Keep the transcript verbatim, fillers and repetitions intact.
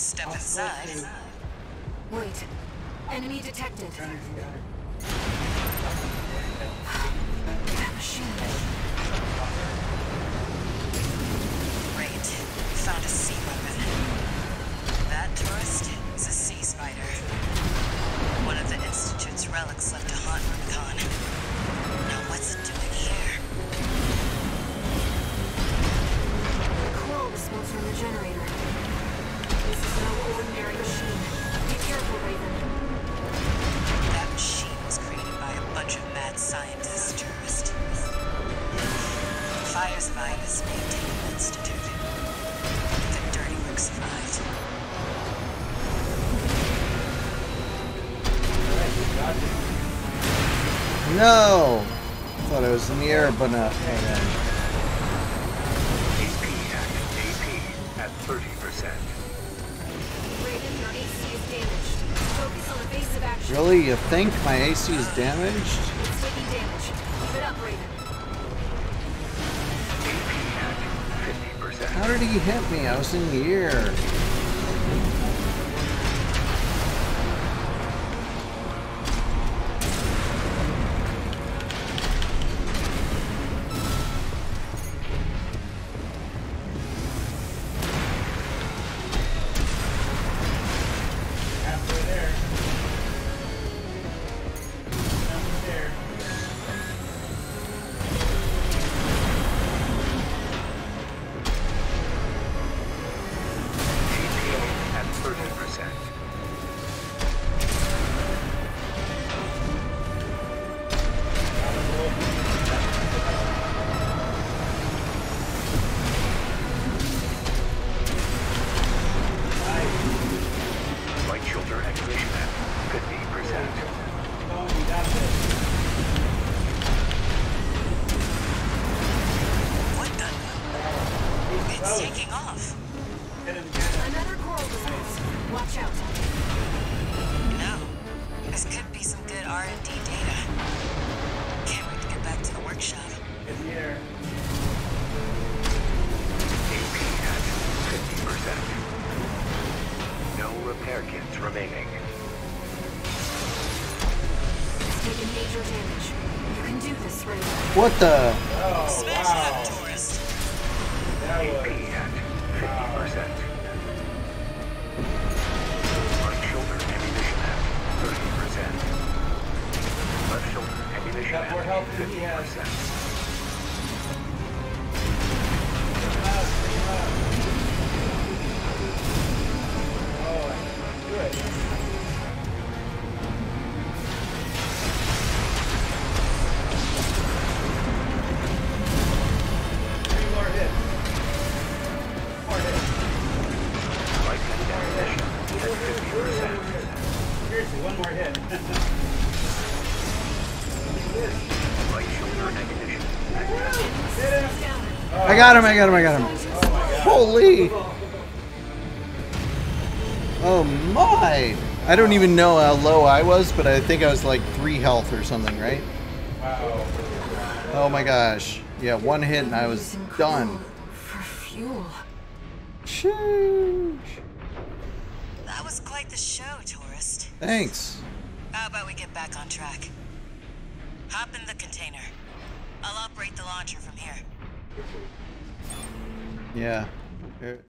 step I'll inside. Wait. Enemy detected. That machine. Great. Found a sea weapon. That tourist is a sea spider. One of the Institute's relics left to haunt Rubicon. Now what's it doing here? Quotes from the generator. This is no ordinary machine. Be careful, Raven. Scientist tourist. The fire's virus maintained the Institute. The dirty work survived. No! I thought it was in the air, but not. Hang on. A P at A P at thirty percent. Raiden, your A C is damaged. Focus on evasive action. Really? You think my A C is damaged? How did he hit me? I was in the air. Halfway there. Halfway there. What the? Oh, smash wow. That tourist. That was... A P at fifty percent. Right shoulder ammunition at thirty percent. Left shoulder ammunition at fifty percent. Yeah. Oh, I can do it. I got him, I got him, I got him. Oh, holy! Oh my! I don't even know how low I was, but I think I was like three health or something, right? Wow. Oh my gosh. Yeah, one hit and I was done. For fuel. Sheesh. That was quite the show, tourist. Thanks. How about we get back on track? Hop in the container. I'll operate the launcher from here. Yeah.